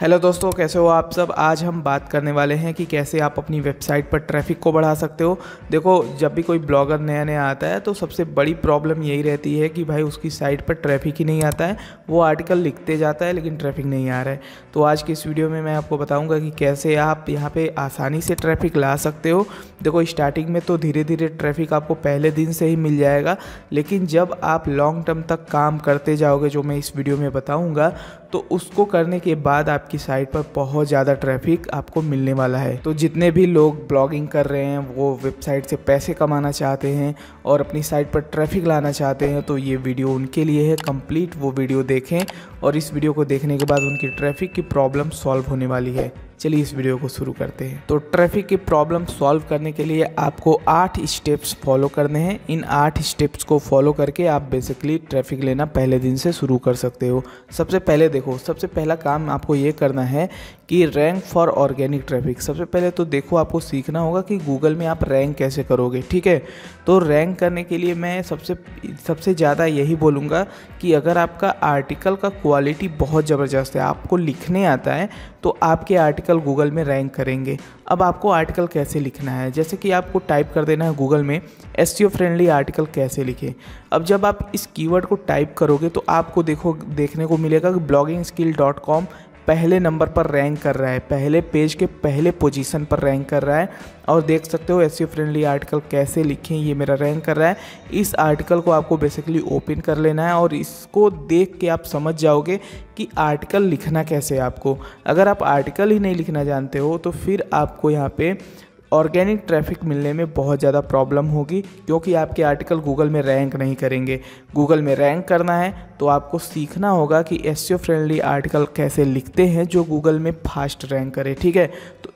Hello दोस्तों, कैसे हो आप सब। आज हम बात करने वाले हैं कि कैसे आप अपनी वेबसाइट पर ट्रैफिक को बढ़ा सकते हो। देखो, जब भी कोई ब्लॉगर नया नया आता है तो सबसे बड़ी प्रॉब्लम यही रहती है कि भाई उसकी साइट पर ट्रैफिक ही नहीं आता है। वो आर्टिकल लिखते जाता है लेकिन ट्रैफिक नहीं आ रहा है। तो आज की इस वीडियो में मैं आपको बताऊँगा कि कैसे आप यहाँ पर आसानी से ट्रैफिक ला सकते हो। देखो, स्टार्टिंग में तो धीरे धीरे ट्रैफिक आपको पहले दिन से ही मिल जाएगा, लेकिन जब आप लॉन्ग टर्म तक काम करते जाओगे, जो मैं इस वीडियो में बताऊँगा, तो उसको करने के बाद आपकी साइट पर बहुत ज़्यादा ट्रैफिक आपको मिलने वाला है। तो जितने भी लोग ब्लॉगिंग कर रहे हैं, वो वेबसाइट से पैसे कमाना चाहते हैं और अपनी साइट पर ट्रैफिक लाना चाहते हैं, तो ये वीडियो उनके लिए है कंप्लीट। वो वीडियो देखें और इस वीडियो को देखने के बाद उनकी ट्रैफिक की प्रॉब्लम सॉल्व होने वाली है। चलिए इस वीडियो को शुरू करते हैं। तो ट्रैफिक की प्रॉब्लम सॉल्व करने के लिए आपको 8 स्टेप्स फॉलो करने हैं। इन 8 स्टेप्स को फॉलो करके आप बेसिकली ट्रैफिक लेना पहले दिन से शुरू कर सकते हो। सबसे पहले देखो, सबसे पहला काम आपको ये करना है कि रैंक फॉर ऑर्गेनिक ट्रैफिक। सबसे पहले तो देखो, आपको सीखना होगा कि गूगल में आप रैंक कैसे करोगे, ठीक है। तो रैंक करने के लिए मैं सबसे ज़्यादा यही बोलूँगा कि अगर आपका आर्टिकल का क्वालिटी बहुत ज़बरदस्त है, आपको लिखने आता है, तो आपके आर्टिकल गूगल में रैंक करेंगे। अब आपको आर्टिकल कैसे लिखना है, जैसे कि आपको टाइप कर देना है गूगल में एसईओ फ्रेंडली आर्टिकल कैसे लिखें। अब जब आप इस कीवर्ड को टाइप करोगे तो आपको देखने को मिलेगा कि bloggingskill.com पहले नंबर पर रैंक कर रहा है, पहले पेज के पहले पोजीशन पर रैंक कर रहा है। और देख सकते हो एसईओ फ्रेंडली आर्टिकल कैसे लिखें, ये मेरा रैंक कर रहा है। इस आर्टिकल को आपको बेसिकली ओपन कर लेना है और इसको देख के आप समझ जाओगे कि आर्टिकल लिखना कैसे है आपको। अगर आप आर्टिकल ही नहीं लिखना जानते हो तो फिर आपको यहाँ पे ऑर्गेनिक ट्रैफिक मिलने में बहुत ज़्यादा प्रॉब्लम होगी, क्योंकि आपके आर्टिकल गूगल में रैंक नहीं करेंगे। गूगल में रैंक करना है तो आपको सीखना होगा कि एसईओ फ्रेंडली आर्टिकल कैसे लिखते हैं जो गूगल में फास्ट रैंक करे, ठीक है। तो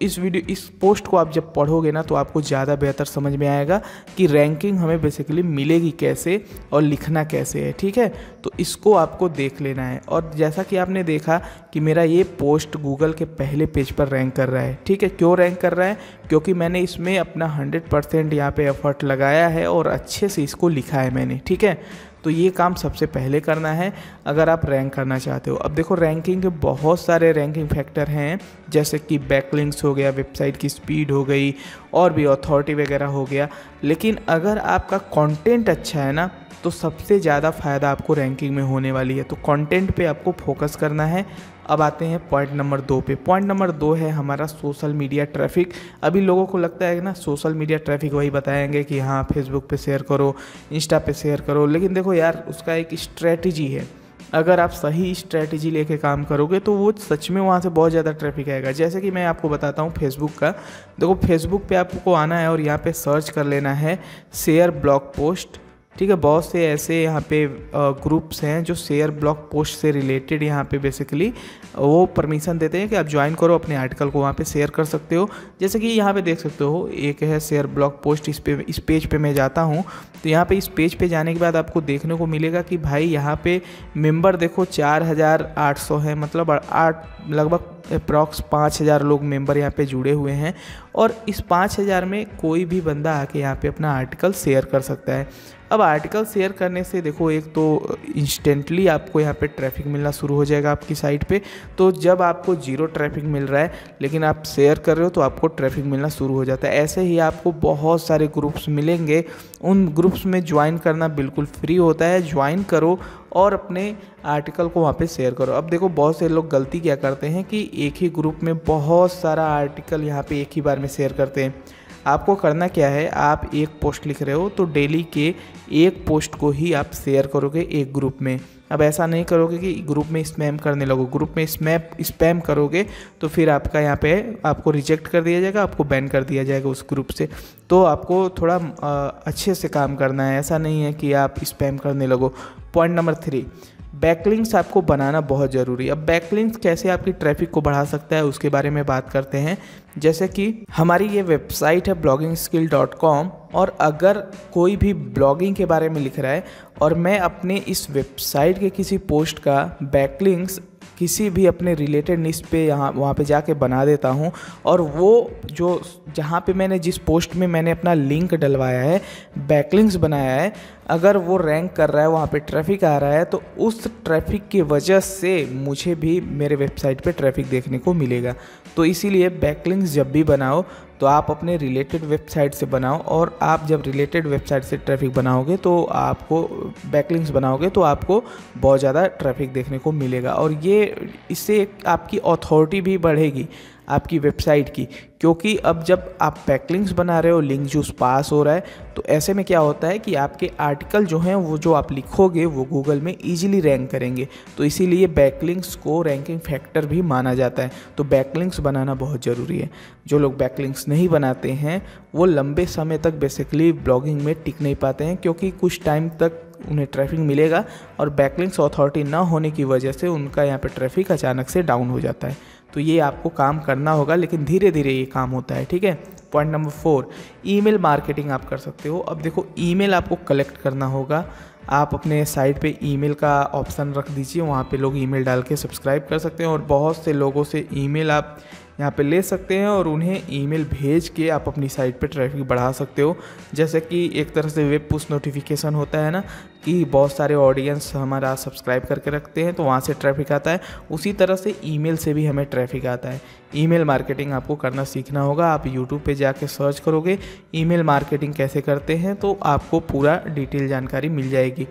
इस पोस्ट को आप जब पढ़ोगे ना तो आपको ज़्यादा बेहतर समझ में आएगा कि रैंकिंग हमें बेसिकली मिलेगी कैसे और लिखना कैसे है, ठीक है। तो इसको आपको देख लेना है। और जैसा कि आपने देखा कि मेरा ये पोस्ट गूगल के पहले पेज पर रैंक कर रहा है, ठीक है। क्यों रैंक कर रहा है? क्योंकि मैंने इसमें अपना 100% यहाँ पे एफर्ट लगाया है और अच्छे से इसको लिखा है मैंने, ठीक है। तो ये काम सबसे पहले करना है अगर आप रैंक करना चाहते हो। अब देखो, रैंकिंग के बहुत सारे रैंकिंग फैक्टर हैं, जैसे कि बैकलिंक्स हो गया, वेबसाइट की स्पीड हो गई, और भी अथॉरिटी वगैरह हो गया। लेकिन अगर आपका कंटेंट अच्छा है ना तो सबसे ज़्यादा फ़ायदा आपको रैंकिंग में होने वाली है। तो कंटेंट पे आपको फोकस करना है। अब आते हैं पॉइंट नंबर 2 पे। पॉइंट नंबर 2 है हमारा सोशल मीडिया ट्रैफिक। अभी लोगों को लगता है ना सोशल मीडिया ट्रैफिक वही बताएंगे कि हाँ फेसबुक पे शेयर करो, इंस्टा पे शेयर करो, लेकिन देखो यार उसका एक स्ट्रैटेजी है। अगर आप सही स्ट्रैटेजी लेके काम करोगे तो वो सच में वहाँ से बहुत ज़्यादा ट्रैफिक आएगा। जैसे कि मैं आपको बताता हूँ फेसबुक का। देखो, फेसबुक पे आपको आना है और यहाँ पे सर्च कर लेना है शेयर ब्लॉग पोस्ट, ठीक है। बहुत से ऐसे यहाँ पे ग्रुप्स हैं जो शेयर ब्लॉग पोस्ट से रिलेटेड यहाँ पे बेसिकली वो परमिशन देते हैं कि आप ज्वाइन करो, अपने आर्टिकल को वहाँ पे शेयर कर सकते हो। जैसे कि यहाँ पे देख सकते हो एक है शेयर ब्लॉग पोस्ट। इस पेज पे मैं जाता हूँ तो यहाँ पे इस पेज पे जाने के बाद आपको देखने को मिलेगा कि भाई यहाँ पर मेम्बर देखो 4800 है, मतलब लगभग अप्रॉक्स 5000 लोग मेंबर यहाँ पे जुड़े हुए हैं। और इस 5000 में कोई भी बंदा आके यहाँ पे अपना आर्टिकल शेयर कर सकता है। अब आर्टिकल शेयर करने से देखो, एक तो इंस्टेंटली आपको यहाँ पे ट्रैफिक मिलना शुरू हो जाएगा आपकी साइट पे। तो जब आपको 0 ट्रैफिक मिल रहा है लेकिन आप शेयर कर रहे हो तो आपको ट्रैफिक मिलना शुरू हो जाता है। ऐसे ही आपको बहुत सारे ग्रुप्स मिलेंगे, उन ग्रुप्स में ज्वाइन करना बिल्कुल फ्री होता है। ज्वाइन करो और अपने आर्टिकल को वहाँ पे शेयर करो। अब देखो, बहुत से लोग गलती क्या करते हैं कि एक ही ग्रुप में बहुत सारा आर्टिकल यहाँ पे एक ही बार में शेयर करते हैं। आपको करना क्या है, आप एक पोस्ट लिख रहे हो तो डेली के एक पोस्ट को ही आप शेयर करोगे एक ग्रुप में। अब ऐसा नहीं करोगे कि ग्रुप में स्पैम करने लगो। ग्रुप में स्पैम करोगे तो फिर आपका यहाँ पे आपको रिजेक्ट कर दिया जाएगा, आपको बैन कर दिया जाएगा उस ग्रुप से। तो आपको थोड़ा अच्छे से काम करना है, ऐसा नहीं है कि आप स्पैम करने लगो। पॉइंट नंबर 3 बैकलिंक्स आपको बनाना बहुत ज़रूरी है। अब बैकलिंक्स कैसे आपकी ट्रैफिक को बढ़ा सकता है उसके बारे में बात करते हैं। जैसे कि हमारी ये वेबसाइट है bloggingskill.com, और अगर कोई भी ब्लॉगिंग के बारे में लिख रहा है और मैं अपने इस वेबसाइट के किसी पोस्ट का बैकलिंक्स किसी भी अपने रिलेटेड निश पे यहाँ वहाँ पे जाके बना देता हूँ। और वो जो जहाँ पे मैंने जिस पोस्ट में मैंने अपना लिंक डलवाया है, बैकलिंक्स बनाया है, अगर वो रैंक कर रहा है, वहाँ पे ट्रैफिक आ रहा है, तो उस ट्रैफिक की वजह से मुझे भी मेरे वेबसाइट पे ट्रैफिक देखने को मिलेगा। तो इसीलिए बैकलिंक्स जब भी बनाओ तो आप अपने रिलेटेड वेबसाइट से बनाओ, और आप जब रिलेटेड वेबसाइट से ट्रैफिक बनाओगे तो आपको बैकलिंक्स बनाओगे तो आपको बहुत ज़्यादा ट्रैफिक देखने को मिलेगा। और ये इससे आपकी अथॉरिटी भी बढ़ेगी आपकी वेबसाइट की, क्योंकि अब जब आप बैकलिंक्स बना रहे हो, लिंक जूस पास हो रहा है, तो ऐसे में क्या होता है कि आपके आर्टिकल जो हैं वो जो आप लिखोगे वो गूगल में ईजिली रैंक करेंगे। तो इसीलिए बैकलिंक्स को रैंकिंग फैक्टर भी माना जाता है। तो बैकलिंक्स बनाना बहुत ज़रूरी है। जो लोग बैकलिंक्स नहीं बनाते हैं वो लंबे समय तक बेसिकली ब्लॉगिंग में टिक नहीं पाते हैं, क्योंकि कुछ टाइम तक उन्हें ट्रैफिक मिलेगा और बैकलिंक्स अथॉरिटी ना होने की वजह से उनका यहाँ पे ट्रैफिक अचानक से डाउन हो जाता है। तो ये आपको काम करना होगा, लेकिन धीरे धीरे ये काम होता है, ठीक है। पॉइंट नंबर 4, ईमेल मार्केटिंग आप कर सकते हो। अब देखो, ईमेल आपको कलेक्ट करना होगा। आप अपने साइट पे ईमेल का ऑप्शन रख दीजिए, वहाँ पे लोग ईमेल डाल के सब्सक्राइब कर सकते हैं, और बहुत से लोगों से ईमेल आप यहाँ पे ले सकते हैं और उन्हें ईमेल भेज के आप अपनी साइट पे ट्रैफिक बढ़ा सकते हो। जैसे कि एक तरह से वेब पुश नोटिफिकेशन होता है ना, कि बहुत सारे ऑडियंस हमारा सब्सक्राइब करके रखते हैं तो वहाँ से ट्रैफिक आता है, उसी तरह से ईमेल से भी हमें ट्रैफिक आता है। ईमेल मार्केटिंग आपको करना सीखना होगा। आप यूट्यूब पे जाके सर्च करोगे ईमेल मार्केटिंग कैसे करते हैं तो आपको पूरा डिटेल जानकारी मिल जाएगी।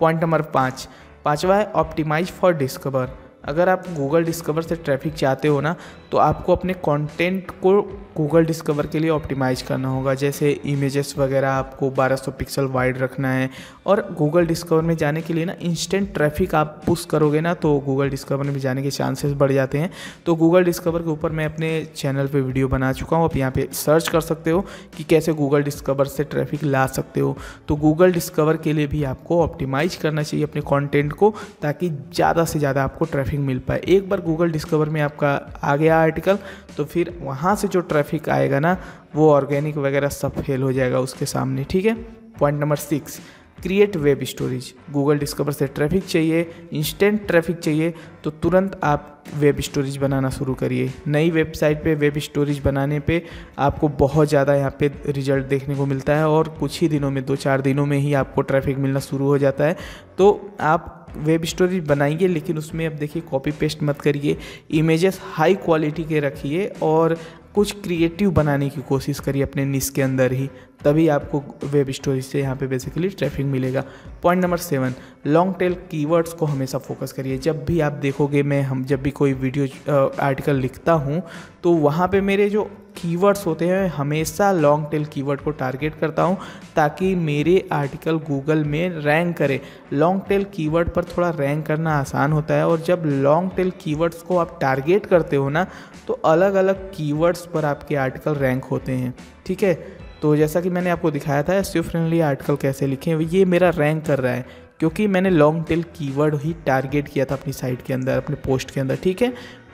पॉइंट नंबर 5, पाँचवा है ऑप्टिमाइज फॉर डिस्कवर। अगर आप गूगल डिस्कवर से ट्रैफिक चाहते हो ना, तो आपको अपने कंटेंट को गूगल डिस्कवर के लिए ऑप्टिमाइज़ करना होगा। जैसे इमेजेस वगैरह आपको 1200 पिक्सल वाइड रखना है, और गूगल डिस्कवर में जाने के लिए ना इंस्टेंट ट्रैफिक आप पुश करोगे ना, तो गूगल डिस्कवर में जाने के चांसेस बढ़ जाते हैं। तो गूगल डिस्कवर के ऊपर मैं अपने चैनल पर वीडियो बना चुका हूँ, आप यहाँ पर सर्च कर सकते हो कि कैसे गूगल डिस्कवर से ट्रैफिक ला सकते हो। तो गूगल डिस्कवर के लिए भी आपको ऑप्टिमाइज़ करना चाहिए अपने कॉन्टेंट को, ताकि ज़्यादा से ज़्यादा आपको ट्रैफिक मिल पाए। एक बार गूगल डिस्कवर में आपका आ गया आर्टिकल, तो फिर वहां से जो ट्रैफिक आएगा ना, वो ऑर्गेनिक वगैरह सब फेल हो जाएगा उसके सामने, ठीक है। Point number 6, create web stories. Google Discover से ट्रैफिक चाहिए, इंस्टेंट ट्रैफिक चाहिए, तो तुरंत आप वेब स्टोरीज बनाना शुरू करिए। नई वेबसाइट पे वेब स्टोरीज बनाने पे आपको बहुत ज़्यादा यहाँ पे रिजल्ट देखने को मिलता है, और कुछ ही दिनों में, 2-4 दिनों में ही आपको ट्रैफिक मिलना शुरू हो जाता है। तो आप वेब स्टोरीज बनाइए, लेकिन उसमें अब देखिए कॉपी पेस्ट मत करिए, इमेजेस हाई क्वालिटी के रखिए और कुछ क्रिएटिव बनाने की कोशिश करिए अपने निश के अंदर ही, तभी आपको वेब स्टोरीज से यहाँ पे बेसिकली ट्रैफिक मिलेगा। Point number 7, long tail keywords को हमेशा फोकस करिए। जब भी आप देखोगे, हम जब भी कोई वीडियो आर्टिकल लिखता हूँ तो वहाँ पे मेरे जो कीवर्ड्स होते हैं, हमेशा लॉन्ग टेल कीवर्ड को टारगेट करता हूँ, ताकि मेरे आर्टिकल गूगल में रैंक करे। लॉन्ग टेल कीवर्ड पर थोड़ा रैंक करना आसान होता है, और जब लॉन्ग टेल कीवर्ड्स को आप टारगेट करते हो ना, तो अलग अलग कीवर्ड्स पर आपके आर्टिकल रैंक होते हैं, ठीक है। तो जैसा कि मैंने आपको दिखाया था एसईओ फ्रेंडली आर्टिकल कैसे लिखें, ये मेरा रैंक कर रहा है क्योंकि मैंने लॉन्ग टेल कीवर्ड ही टारगेट किया था अपनी साइट के अंदर, अपने पोस्ट के अंदर, ठीक है।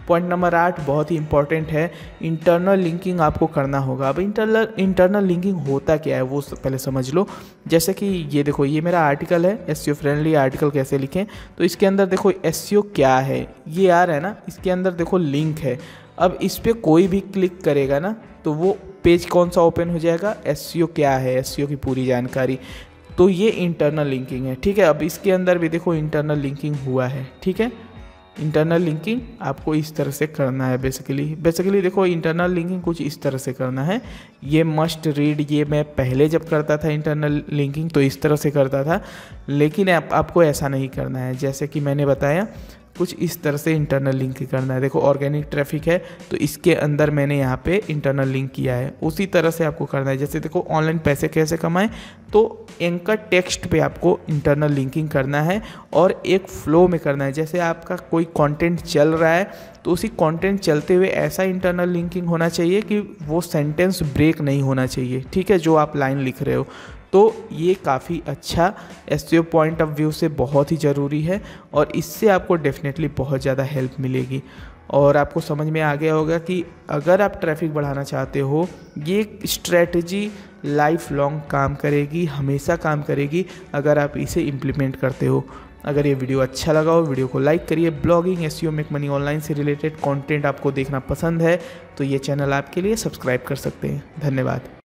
पॉइंट नंबर 8 बहुत ही इंपॉर्टेंट है, इंटरनल लिंकिंग आपको करना होगा। अब इंटरनल लिंकिंग होता क्या है वो पहले समझ लो। जैसे कि ये देखो, ये मेरा आर्टिकल है एसईओ फ्रेंडली आर्टिकल कैसे लिखें, तो इसके अंदर देखो एसईओ क्या है, ये आ रहा है ना, इसके अंदर देखो लिंक है। अब इस पर कोई भी क्लिक करेगा ना, तो वो पेज कौन सा ओपन हो जाएगा, एसईओ क्या है, एसईओ की पूरी जानकारी। तो ये इंटरनल लिंकिंग है, ठीक है। अब इसके अंदर भी देखो इंटरनल लिंकिंग हुआ है, ठीक है। इंटरनल लिंकिंग आपको इस तरह से करना है बेसिकली देखो इंटरनल लिंकिंग कुछ इस तरह से करना है। ये मस्ट रीड, ये मैं पहले जब करता था इंटरनल लिंकिंग तो इस तरह से करता था, लेकिन आपको ऐसा नहीं करना है। जैसे कि मैंने बताया, कुछ इस तरह से इंटरनल लिंक करना है। देखो ऑर्गेनिक ट्रैफिक है तो इसके अंदर मैंने यहाँ पे इंटरनल लिंक किया है, उसी तरह से आपको करना है। जैसे देखो ऑनलाइन पैसे कैसे कमाएं, तो एंकर टेक्स्ट पे आपको इंटरनल लिंकिंग करना है और एक फ्लो में करना है। जैसे आपका कोई कंटेंट चल रहा है तो उसी कंटेंट चलते हुए ऐसा इंटरनल लिंकिंग होना चाहिए कि वो सेंटेंस ब्रेक नहीं होना चाहिए, ठीक है, जो आप लाइन लिख रहे हो। तो ये काफ़ी अच्छा एसईओ पॉइंट ऑफ व्यू से बहुत ही ज़रूरी है, और इससे आपको डेफिनेटली बहुत ज़्यादा हेल्प मिलेगी। और आपको समझ में आ गया होगा कि अगर आप ट्रैफिक बढ़ाना चाहते हो, ये स्ट्रेटजी लाइफ लॉन्ग काम करेगी, हमेशा काम करेगी अगर आप इसे इम्प्लीमेंट करते हो। अगर ये वीडियो अच्छा लगा हो वीडियो को लाइक करिए। Blogging SEO make money online से रिलेटेड कंटेंट आपको देखना पसंद है तो ये चैनल आपके लिए सब्सक्राइब कर सकते हैं। धन्यवाद।